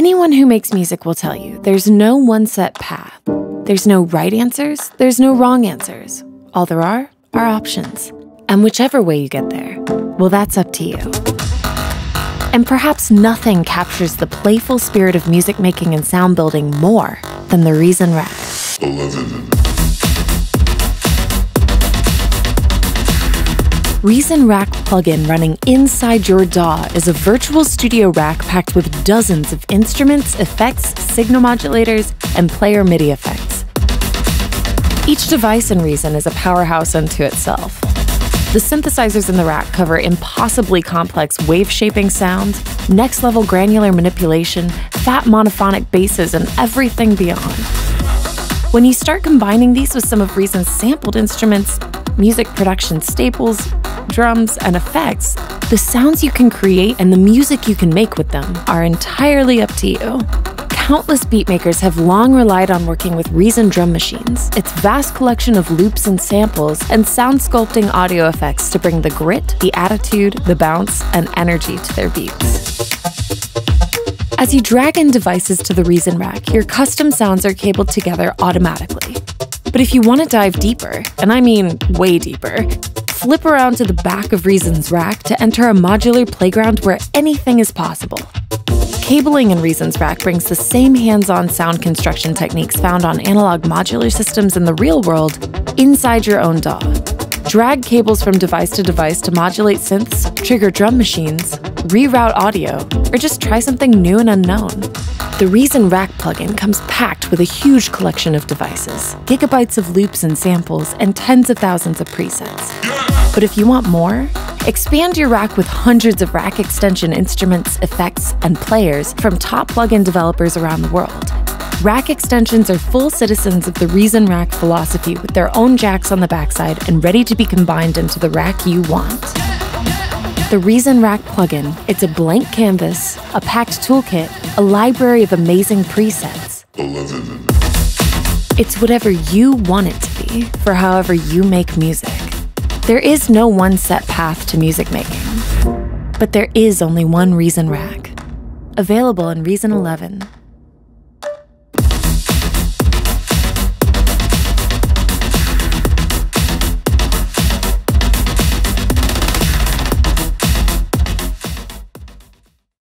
Anyone who makes music will tell you there's no one set path. There's no right answers, there's no wrong answers. All there are options. And whichever way you get there, well, that's up to you. And perhaps nothing captures the playful spirit of music making and sound building more than the Reason Rack. I love it. Reason Rack plugin running inside your DAW is a virtual studio rack packed with dozens of instruments, effects, signal modulators, and player MIDI effects. Each device in Reason is a powerhouse unto itself. The synthesizers in the rack cover impossibly complex wave-shaping sound, next-level granular manipulation, fat monophonic basses, and everything beyond. When you start combining these with some of Reason's sampled instruments, music production staples, drums, and effects, the sounds you can create and the music you can make with them are entirely up to you. Countless beatmakers have long relied on working with Reason drum machines, its vast collection of loops and samples, and sound sculpting audio effects to bring the grit, the attitude, the bounce, and energy to their beats. As you drag in devices to the Reason Rack, your custom sounds are cabled together automatically. But if you want to dive deeper, and I mean way deeper, flip around to the back of Reason's rack to enter a modular playground where anything is possible. Cabling in Reason's rack brings the same hands-on sound construction techniques found on analog modular systems in the real world inside your own DAW. Drag cables from device to device to modulate synths, trigger drum machines, reroute audio, or just try something new and unknown. The Reason Rack plugin comes packed with a huge collection of devices, gigabytes of loops and samples, and tens of thousands of presets. But if you want more, expand your rack with hundreds of rack extension instruments, effects, and players from top plugin developers around the world. Rack extensions are full citizens of the Reason Rack philosophy with their own jacks on the backside and ready to be combined into the rack you want. The Reason Rack plugin, it's a blank canvas, a packed toolkit, a library of amazing presets. I love it. It's whatever you want it to be for however you make music. There is no one set path to music making, but there is only one Reason Rack. Available in Reason 11.